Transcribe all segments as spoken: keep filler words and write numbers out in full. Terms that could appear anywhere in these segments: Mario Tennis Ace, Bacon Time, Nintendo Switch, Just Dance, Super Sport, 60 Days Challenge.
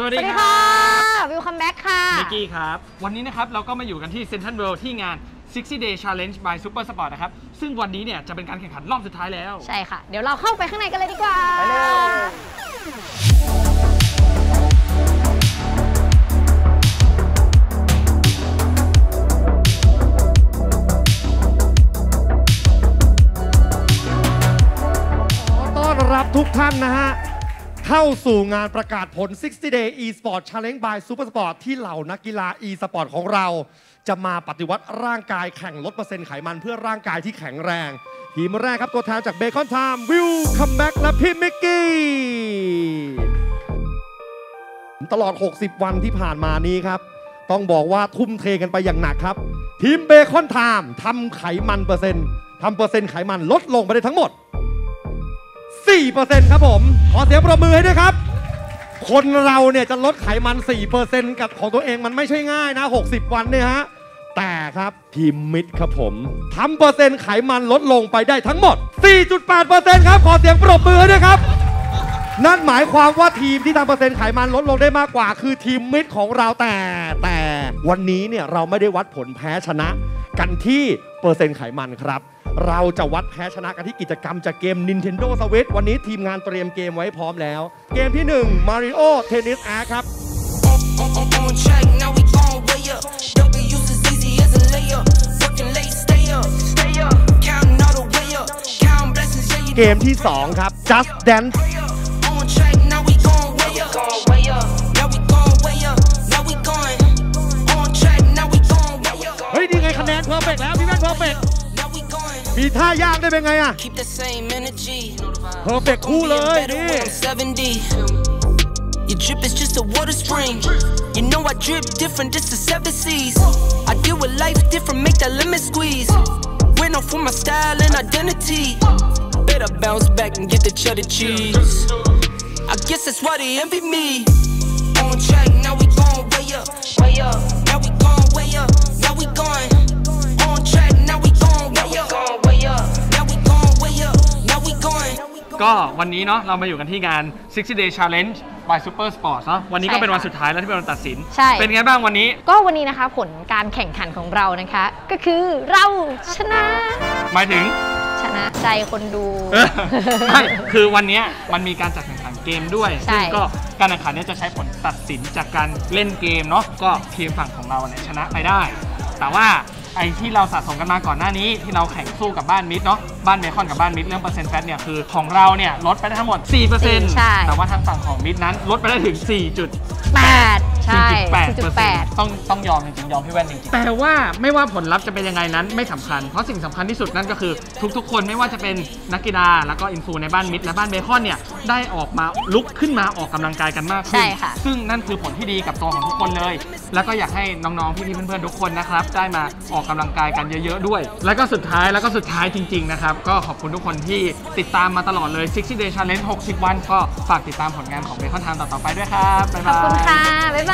สวัสดีค่ะวิวคัมแบ็กค่ะนิกกี้ครับวันนี้นะครับเราก็มาอยู่กันที่เซ็นทรัลเวิลด์ที่งานsixty day challenge by Super Sport นะครับซึ่งวันนี้เนี่ยจะเป็นการแข่งขันรอบสุดท้ายแล้วใช่ค่ะเดี๋ยวเราเข้าไปข้างในกันเลยดีกว่าไปเลยรับทุกท่านนะฮะเข้าสู่งานประกาศผลsixty day e sport challenge by Super Sport ที่เหล่านักกีฬา e sport ของเราจะมาปฏิวัติร่างกายแข่งลดเปอร์เซ็นต์ไขมันเพื่อร่างกายที่แข็งแรงทีมแรกครับตัวแทนจาก Bacon Time วิวคัมแบ็กและพี่มิกกี้ตลอดหกสิบวันที่ผ่านมานี้ครับต้องบอกว่าทุ่มเทกันไปอย่างหนักครับทีม Bacon Time ทำไขมันเปอร์เซ็นต์ทำเปอร์เซ็นต์ไขมันลดลงไปได้ทั้งหมดสี่เปอร์เซ็นต์ ครับผมขอเสียงปรบมือให้ด้วยครับคนเราเนี่ยจะลดไขมัน สี่เปอร์เซ็นต์ กับของตัวเองมันไม่ใช่ง่ายนะหกสิบวันเนี่ยฮะแต่ครับทีมมิดครับผมทำเปอร์เซ็นต์ไขมันลดลงไปได้ทั้งหมด สี่จุดแปดเปอร์เซ็นต์ ครับขอเสียงปรบมือให้ด้วยครับนั่นหมายความว่าทีมที่ทำเปอร์เซ็นต์ไขมันลดลงได้มากกว่าคือทีมมิดของเราแต่แต่วันนี้เนี่ยเราไม่ได้วัดผลแพ้ชนะกันที่เปอร์เซ็นต์ไขมันครับเราจะวัดแพ้ชนะกันที่กิจกรรมจากเกม Nintendo Switch วันนี้ทีมงานเตรียมเกมไว้พร้อมแล้วเกมที่หนึ่ง Mario Tennis Ace ครับเกมที่สองครับ Just Dance เฮ้ยดีไงคะแนนเพอร์เฟคแล้วพี่แม่นเพอร์เฟคมีท่ายากได้เป็นไงอ่ะเพอร์เฟคคู่เลยนี่ก็วันนี้เนาะเรามาอยู่กันที่งาน sixty day challenge by Super Sport เนาะวันนี้ก็เป็นวันสุดท้ายแล้วที่เป็นวันตัดสินใช่เป็นไงบ้างวันนี้ก็วันนี้นะคะผลการแข่งขันของเรานะคะก็คือเราชนะหมายถึงชนะใจคนดูใช่คือวันนี้มันมีการจัดแข่งขันเกมด้วยซึ่งก็การแข่งขันนี้จะใช้ผลตัดสินจากการเล่นเกมเนาะก็ทีมฝั่งของเราเนี่ยชนะไปได้แต่ว่าไอ้ที่เราสะสมกันมาก่อนหน้านี้ที่เราแข่งสู้กับบ้านมิดเนาะบ้านเบคอนกับบ้านมิดเรื่องเปอร์เซ็นต์แฟตเนี่ยคือของเราเนี่ยลดไปได้ทั้งหมด สี่เปอร์เซ็นต์ ใช่แต่ว่าทางฝั่งของมิดนั้นลดไปได้ถึง สี่จุดแปด ใช่ สี่จุดแปด ต้องต้องยอมจริงๆยอมพี่แว่นจริงๆแต่ว่าไม่ว่าผลลัพธ์จะเป็นยังไงนั้นไม่สำคัญเพราะสิ่งสำคัญที่สุดนั่นก็คือทุกๆคนไม่ว่าจะเป็นนักกีฬาแล้วก็อินฟูในบ้านมิดและบ้านเบคอนเนี่ยได้ออกมาลุกขึ้นมาออกกำลังกายกันมากขึ้นซึ่งนั่นคือผลที่ดีกับตัวของทุกคนเลยแล้วก็อยากให้น้องๆพี่ๆเพื่อนๆทุกคนนะครับได้มาออกกำลังกายกันเยอะๆด้วยแล้วก็สุดท้ายแล้วก็สุดท้ายจริงๆนะครับก็ขอบคุณทุกคนที่ติดตามมาตลอดเลยsixty day challenge หกสิบวันก็ฝากติดตามผลงานของBacon Timeต่อๆไปด้วยครับบ๊ายบายขอบคุณค่ะบ๊ายบ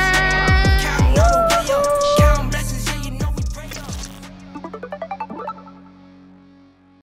ย